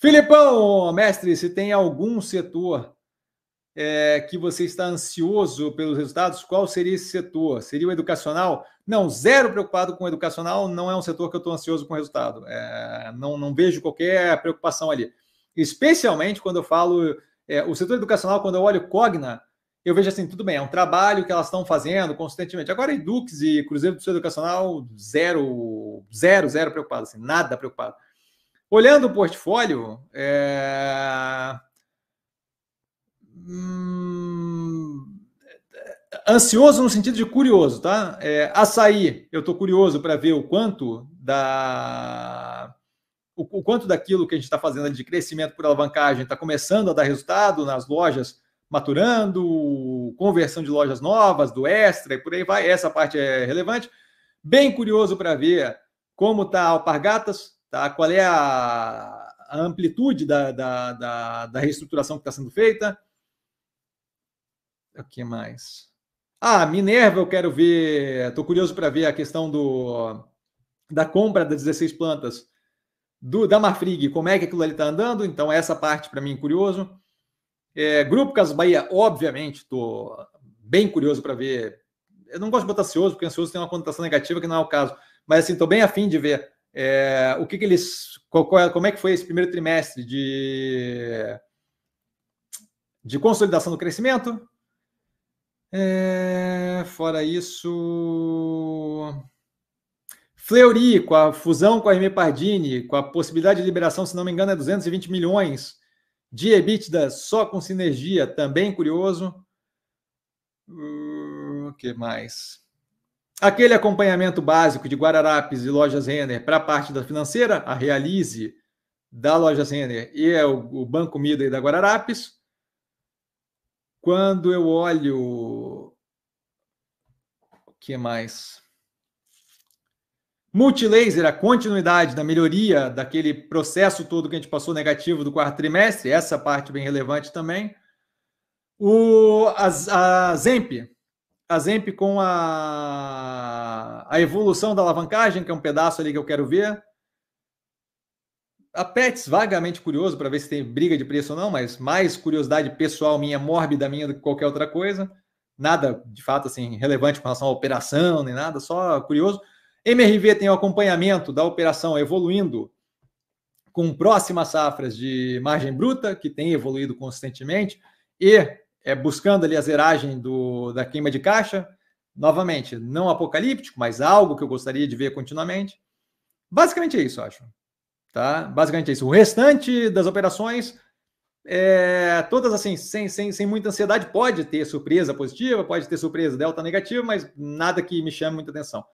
Filipão, mestre, se tem algum setor que você está ansioso pelos resultados, qual seria esse setor? Seria o educacional? Não, zero preocupado com o educacional, não é um setor que eu estou ansioso com o resultado. Não vejo qualquer preocupação ali. Especialmente quando eu falo... o setor educacional, quando eu olho Cogna, eu vejo assim, tudo bem, é um trabalho que elas estão fazendo consistentemente. Agora, Edux e Cruzeiro do Sul Educacional, zero preocupado, assim, nada preocupado. Olhando o portfólio, ansioso no sentido de curioso, tá? Açaí, eu estou curioso para ver o quanto daquilo que a gente está fazendo ali de crescimento por alavancagem está começando a dar resultado nas lojas maturando, conversão de lojas novas, do extra e por aí vai. Essa parte é relevante. Bem curioso para ver como está a Alpargatas, tá? Qual é a amplitude da reestruturação que está sendo feita. O que mais? Minerva, eu quero ver. Estou curioso para ver a questão da compra das 16 plantas da Marfrig, como é que aquilo ali está andando. Então, essa parte, para mim, curioso. Grupo Casa Bahia, obviamente, estou bem curioso para ver. Eu não gosto de botar ansioso, porque ansioso tem uma conotação negativa, que não é o caso. Mas, assim, estou bem afim de ver o que eles... Como é que foi esse primeiro trimestre de consolidação do crescimento. Fora isso... Fleury, com a fusão com a Hermes Pardini, com a possibilidade de liberação, se não me engano, é 220 milhões de EBITDA só com sinergia, também curioso. O que mais? Aquele acompanhamento básico de Guararapes e Lojas Renner para a parte da financeira, a Realize da Lojas Renner e o Banco Mida da Guararapes. Quando eu olho... O que mais? Multilaser, a continuidade da melhoria daquele processo todo que a gente passou negativo do quarto trimestre, essa parte bem relevante também. A Zamp com a evolução da alavancagem, que é um pedaço ali que eu quero ver. A PETS, vagamente curioso para ver se tem briga de preço ou não, mas mais curiosidade pessoal minha, mórbida minha, do que qualquer outra coisa. Nada, de fato, assim, relevante com relação à operação, nem nada, só curioso. MRV tem o acompanhamento da operação evoluindo com próximas safras de margem bruta, que tem evoluído consistentemente, e buscando ali a zeragem da queima de caixa. Novamente, não apocalíptico, mas algo que eu gostaria de ver continuamente. Basicamente é isso, eu acho. Tá? Basicamente é isso. O restante das operações, todas assim, sem muita ansiedade, pode ter surpresa positiva, pode ter surpresa delta negativa, mas nada que me chame muita atenção.